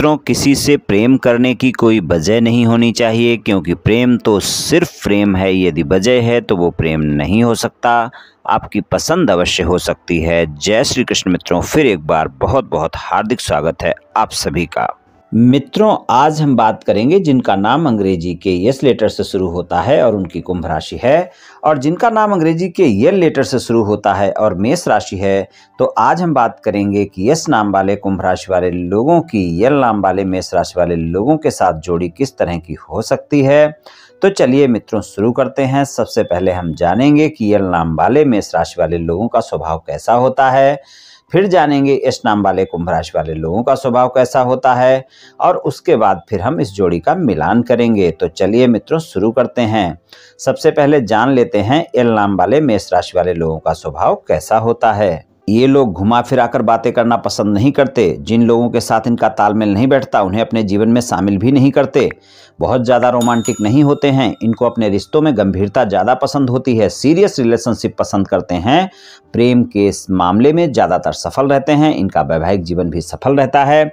मित्रों, किसी से प्रेम करने की कोई वजह नहीं होनी चाहिए, क्योंकि प्रेम तो सिर्फ प्रेम है। यदि वजह है तो वो प्रेम नहीं हो सकता, आपकी पसंद अवश्य हो सकती है। जय श्री कृष्ण मित्रों, फिर एक बार बहुत बहुत हार्दिक स्वागत है आप सभी का। मित्रों, आज हम बात करेंगे जिनका नाम अंग्रेजी के यस लेटर से शुरू होता है और उनकी कुंभ राशि है, और जिनका नाम अंग्रेजी के यल लेटर से शुरू होता है और मेष राशि है। तो आज हम बात करेंगे कि यस नाम वाले कुंभ राशि वाले लोगों की यल नाम वाले मेष राशि वाले लोगों के साथ जोड़ी किस तरह की हो सकती है। तो चलिए मित्रों शुरू करते हैं। सबसे पहले हम जानेंगे कि यल नाम वाले मेष राशि वाले लोगों का स्वभाव कैसा होता है, फिर जानेंगे एस नाम वाले कुंभ राशि वाले लोगों का स्वभाव कैसा होता है, और उसके बाद फिर हम इस जोड़ी का मिलान करेंगे। तो चलिए मित्रों शुरू करते हैं। सबसे पहले जान लेते हैं एल नाम वाले मेष राशि वाले लोगों का स्वभाव कैसा होता है। ये लोग घुमा फिरा कर बातें करना पसंद नहीं करते। जिन लोगों के साथ इनका तालमेल नहीं बैठता उन्हें अपने जीवन में शामिल भी नहीं करते। बहुत ज़्यादा रोमांटिक नहीं होते हैं। इनको अपने रिश्तों में गंभीरता ज़्यादा पसंद होती है। सीरियस रिलेशनशिप पसंद करते हैं। प्रेम के मामले में ज़्यादातर सफल रहते हैं। इनका वैवाहिक जीवन भी सफल रहता है।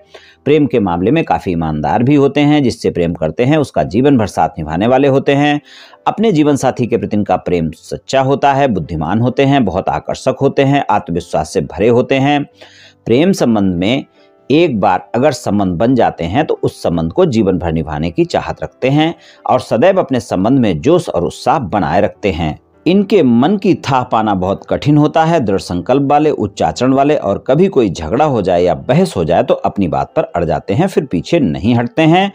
प्रेम के मामले में काफ़ी ईमानदार भी होते हैं। जिससे प्रेम करते हैं उसका जीवन भर साथ निभाने वाले होते हैं। अपने जीवन साथी के प्रति इनका प्रेम सच्चा होता है। बुद्धिमान होते हैं, बहुत आकर्षक होते हैं, आत्मविश्वास से भरे होते हैं। प्रेम संबंध में एक बार अगर संबंध बन जाते हैं तो उस संबंध को जीवन भर निभाने की चाहत रखते हैं और सदैव अपने संबंध में जोश और उत्साह बनाए रखते हैं। इनके मन की थाह पाना बहुत कठिन होता है। दृढ़ संकल्प वाले, उच्च आचरण वाले, और कभी कोई झगड़ा हो जाए या बहस हो जाए तो अपनी बात पर अड़ जाते हैं, फिर पीछे नहीं हटते हैं।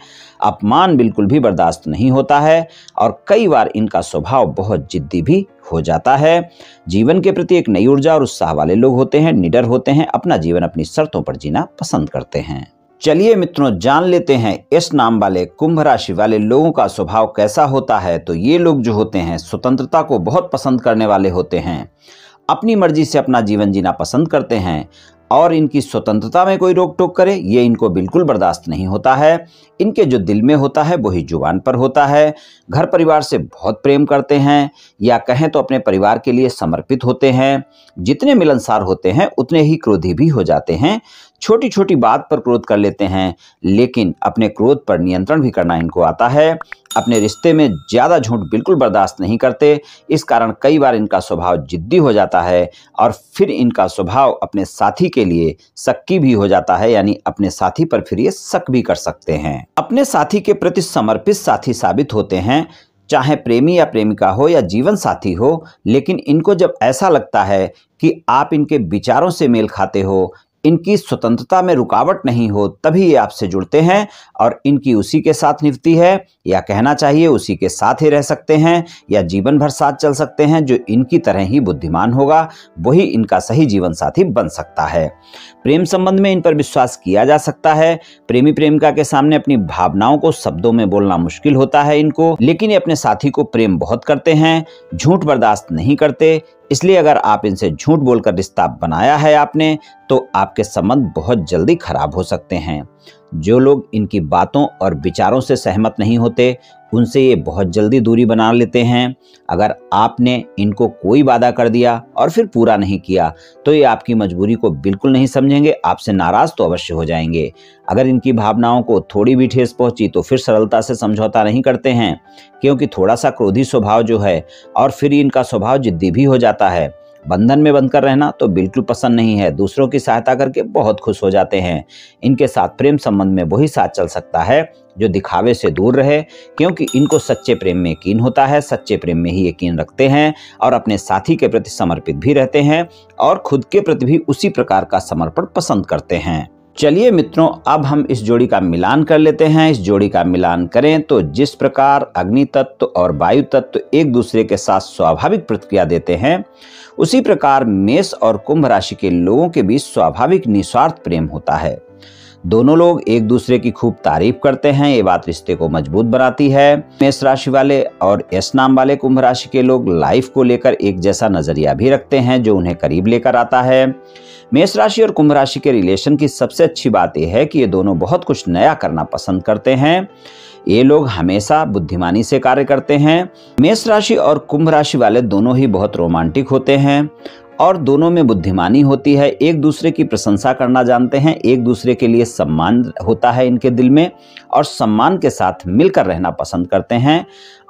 अपमान बिल्कुल भी बर्दाश्त नहीं होता है और कई बार इनका स्वभाव बहुत जिद्दी भी हो जाता है। जीवन के प्रति एक नई ऊर्जा और उत्साह वाले लोग होते हैं। निडर होते हैं। अपना जीवन अपनी शर्तों पर जीना पसंद करते हैं। चलिए मित्रों जान लेते हैं एस नाम वाले कुंभ राशि वाले लोगों का स्वभाव कैसा होता है। तो ये लोग जो होते हैं स्वतंत्रता को बहुत पसंद करने वाले होते हैं। अपनी मर्जी से अपना जीवन जीना पसंद करते हैं और इनकी स्वतंत्रता में कोई रोक टोक करे ये इनको बिल्कुल बर्दाश्त नहीं होता है। इनके जो दिल में होता है वही जुबान पर होता है। घर परिवार से बहुत प्रेम करते हैं, या कहें तो अपने परिवार के लिए समर्पित होते हैं। जितने मिलनसार होते हैं उतने ही क्रोधी भी हो जाते हैं। छोटी छोटी बात पर क्रोध कर लेते हैं, लेकिन अपने क्रोध पर नियंत्रण भी करना इनको आता है। अपने रिश्ते में ज़्यादा झूठ बिल्कुल बर्दाश्त नहीं करते। इस कारण कई बार इनका स्वभाव जिद्दी हो जाता है और फिर इनका स्वभाव अपने साथी के लिए शक्की भी हो जाता है, यानी अपने साथी पर फिर ये शक भी कर सकते हैं। अपने साथी के प्रति समर्पित साथी साबित होते हैं, चाहे प्रेमी या प्रेमिका हो या जीवन साथी हो। लेकिन इनको जब ऐसा लगता है कि आप इनके विचारों से मेल खाते हो, इनकी स्वतंत्रता में रुकावट नहीं हो, तभी ये आपसे जुड़ते हैं और इनकी उसी के साथ निभती है, या कहना चाहिए उसी के साथ ही रह सकते हैं या जीवन भर साथ चल सकते हैं। जो इनकी तरह ही बुद्धिमान होगा वही इनका सही जीवन साथी बन सकता है। प्रेम संबंध में इन पर विश्वास किया जा सकता है। प्रेमी प्रेमिका के सामने अपनी भावनाओं को शब्दों में बोलना मुश्किल होता है इनको, लेकिन ये अपने साथी को प्रेम बहुत करते हैं। झूठ बर्दाश्त नहीं करते, इसलिए अगर आप इनसे झूठ बोलकर रिश्ता बनाया है आपने तो आपके संबंध बहुत जल्दी खराब हो सकते हैं। जो लोग इनकी बातों और विचारों से सहमत नहीं होते उनसे ये बहुत जल्दी दूरी बना लेते हैं। अगर आपने इनको कोई वादा कर दिया और फिर पूरा नहीं किया तो ये आपकी मजबूरी को बिल्कुल नहीं समझेंगे। आपसे नाराज़ तो अवश्य हो जाएंगे। अगर इनकी भावनाओं को थोड़ी भी ठेस पहुंची तो फिर सरलता से समझौता नहीं करते हैं, क्योंकि थोड़ा सा क्रोधी स्वभाव जो है, और फिर इनका स्वभाव जिद्दी भी हो जाता है। बंधन में बंधकर रहना तो बिल्कुल पसंद नहीं है। दूसरों की सहायता करके बहुत खुश हो जाते हैं। इनके साथ प्रेम संबंध में वही साथ चल सकता है जो दिखावे से दूर रहे, क्योंकि इनको सच्चे प्रेम में यकीन होता है। सच्चे प्रेम में ही यकीन रखते हैं और अपने साथी के प्रति समर्पित भी रहते हैं और खुद के प्रति भी उसी प्रकार का समर्पण पसंद करते हैं। चलिए मित्रों अब हम इस जोड़ी का मिलान कर लेते हैं। इस जोड़ी का मिलान करें तो जिस प्रकार अग्नि तत्व और वायु तत्व एक दूसरे के साथ स्वाभाविक प्रतिक्रिया देते हैं, उसी प्रकार मेष और कुंभ राशि के लोगों के बीच स्वाभाविक निस्वार्थ प्रेम होता है। दोनों लोग एक दूसरे की खूब तारीफ करते हैं। ये बात रिश्ते को मजबूत बनाती है। मेष राशि वाले और एस नाम वाले कुंभ राशि के लोग लाइफ को लेकर एक जैसा नजरिया भी रखते हैं, जो उन्हें करीब लेकर आता है। मेष राशि और कुंभ राशि के रिलेशन की सबसे अच्छी बात यह है कि ये दोनों बहुत कुछ नया करना पसंद करते हैं। ये लोग हमेशा बुद्धिमानी से कार्य करते हैं। मेष राशि और कुंभ राशि वाले दोनों ही बहुत रोमांटिक होते हैं। और दोनों में बुद्धिमानी होती है, एक दूसरे की प्रशंसा करना जानते हैं, एक दूसरे के लिए सम्मान होता है इनके दिल में और सम्मान के साथ मिलकर रहना पसंद करते हैं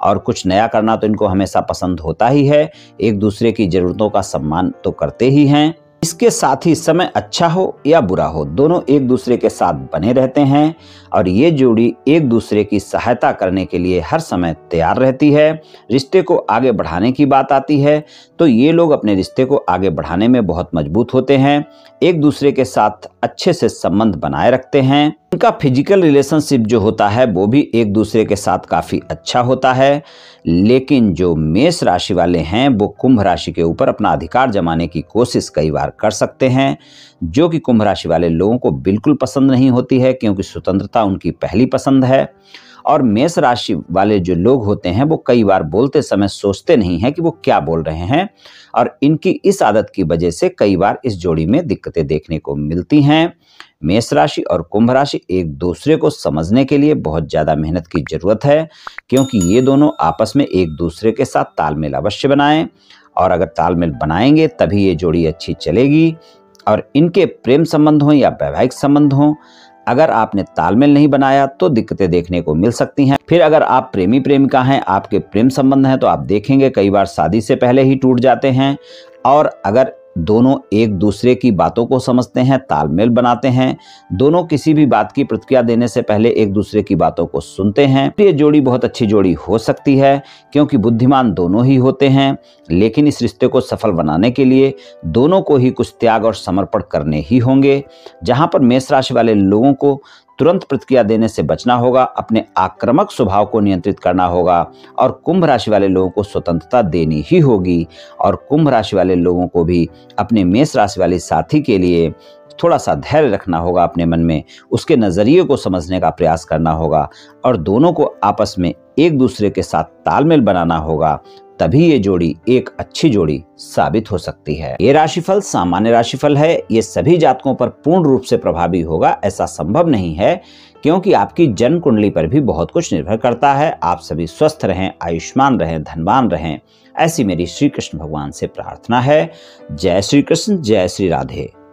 और कुछ नया करना तो इनको हमेशा पसंद होता ही है। एक दूसरे की ज़रूरतों का सम्मान तो करते ही हैं। इसके साथ ही समय अच्छा हो या बुरा हो, दोनों एक दूसरे के साथ बने रहते हैं और ये जोड़ी एक दूसरे की सहायता करने के लिए हर समय तैयार रहती है। रिश्ते को आगे बढ़ाने की बात आती है तो ये लोग अपने रिश्ते को आगे बढ़ाने में बहुत मजबूत होते हैं, एक दूसरे के साथ अच्छे से संबंध बनाए रखते हैं। उनका फिजिकल रिलेशनशिप जो होता है वो भी एक दूसरे के साथ काफ़ी अच्छा होता है। लेकिन जो मेष राशि वाले हैं वो कुंभ राशि के ऊपर अपना अधिकार जमाने की कोशिश कई बार कर सकते हैं, जो कि कुंभ राशि वाले लोगों को बिल्कुल पसंद नहीं होती है, क्योंकि स्वतंत्रता उनकी पहली पसंद है। और मेष राशि वाले जो लोग होते हैं वो कई बार बोलते समय सोचते नहीं हैं कि वो क्या बोल रहे हैं, और इनकी इस आदत की वजह से कई बार इस जोड़ी में दिक्कतें देखने को मिलती हैं। मेष राशि और कुंभ राशि एक दूसरे को समझने के लिए बहुत ज़्यादा मेहनत की ज़रूरत है, क्योंकि ये दोनों आपस में एक दूसरे के साथ तालमेल अवश्य बनाएं, और अगर तालमेल बनाएंगे तभी ये जोड़ी अच्छी चलेगी। और इनके प्रेम संबंध हों या वैवाहिक संबंध हों, अगर आपने तालमेल नहीं बनाया तो दिक्कतें देखने को मिल सकती हैं। फिर अगर आप प्रेमी प्रेमिका हैं, आपके प्रेम संबंध हैं, तो आप देखेंगे कई बार शादी से पहले ही टूट जाते हैं। और अगर दोनों एक दूसरे की बातों को समझते हैं, तालमेल बनाते हैं, दोनों किसी भी बात की प्रतिक्रिया देने से पहले एक दूसरे की बातों को सुनते हैं, ये जोड़ी बहुत अच्छी जोड़ी हो सकती है, क्योंकि बुद्धिमान दोनों ही होते हैं। लेकिन इस रिश्ते को सफल बनाने के लिए दोनों को ही कुछ त्याग और समर्पण करने ही होंगे। जहाँ पर मेष राशि वाले लोगों को तुरंत प्रतिक्रिया देने से बचना होगा, अपने आक्रामक स्वभाव को नियंत्रित करना होगा, और कुंभ राशि वाले लोगों को स्वतंत्रता देनी ही होगी। और कुंभ राशि वाले लोगों को भी अपने मेष राशि वाले साथी के लिए थोड़ा सा धैर्य रखना होगा, अपने मन में उसके नज़रिए को समझने का प्रयास करना होगा, और दोनों को आपस में एक दूसरे के साथ तालमेल बनाना होगा, तभी ये जोड़ी एक अच्छी जोड़ी साबित हो सकती है। ये राशिफल सामान्य राशिफल है, ये सभी जातकों पर पूर्ण रूप से प्रभावी होगा ऐसा संभव नहीं है, क्योंकि आपकी जन्म कुंडली पर भी बहुत कुछ निर्भर करता है। आप सभी स्वस्थ रहें, आयुष्मान रहें, धनवान रहें, ऐसी मेरी श्री कृष्ण भगवान से प्रार्थना है। जय श्री कृष्ण, जय श्री राधे।